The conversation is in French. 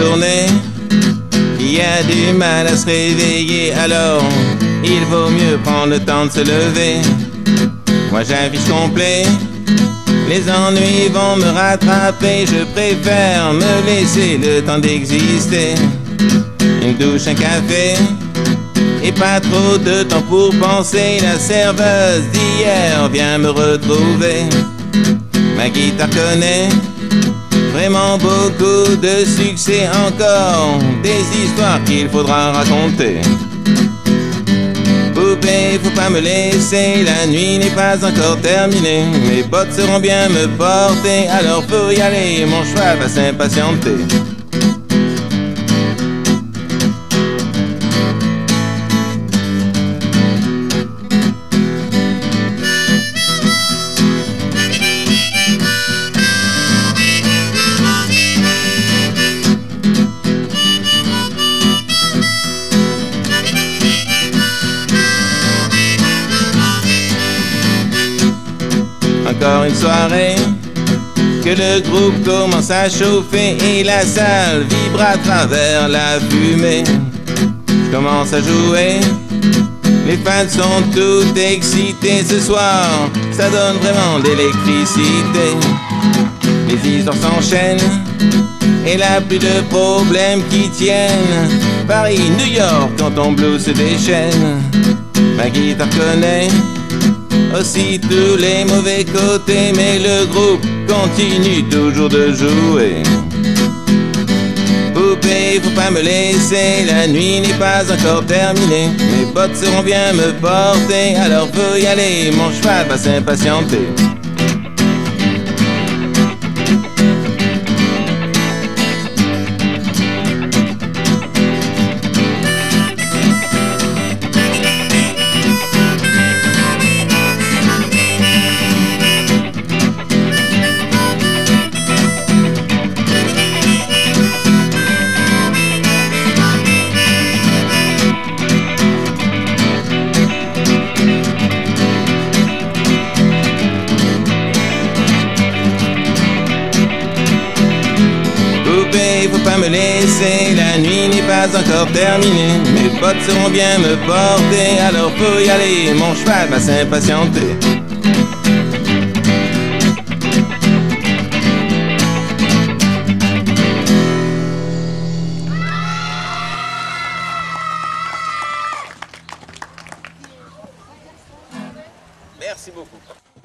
journée. Il y a du mal à se réveiller, alors il vaut mieux prendre le temps de se lever. Moi j'ai un fiche complet, les ennuis vont me rattraper. Je préfère me laisser le temps d'exister. Une douche, un café, et pas trop de temps pour penser. La serveuse d'hier vient me retrouver. Ma guitare connaît vraiment beaucoup de succès, encore des histoires qu'il faudra raconter. Poupée, faut pas me laisser, la nuit n'est pas encore terminée. Mes bottes seront bien me porter, alors faut y aller, mon cheval va s'impatienter. Encore une soirée, que le groupe commence à chauffer et la salle vibre à travers la fumée. Je commence à jouer, les fans sont tout excités. Ce soir, ça donne vraiment d'électricité. Les histoires s'enchaînent et là plus de problèmes qui tiennent. Paris, New York, quand ton blues se déchaîne. Ma guitare connaît aussi tous les mauvais côtés, mais le groupe continue toujours de jouer. Poupée, faut pas me laisser, la nuit n'est pas encore terminée. Mes bottes seront bien me porter, alors faut y aller, mon cheval va s'impatienter. Faut pas me laisser, la nuit n'est pas encore terminée. Mes potes seront bien me porter, alors faut y aller, mon cheval va s'impatienter. Merci beaucoup.